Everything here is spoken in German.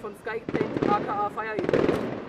von SkyPaint, aka Fire-Event.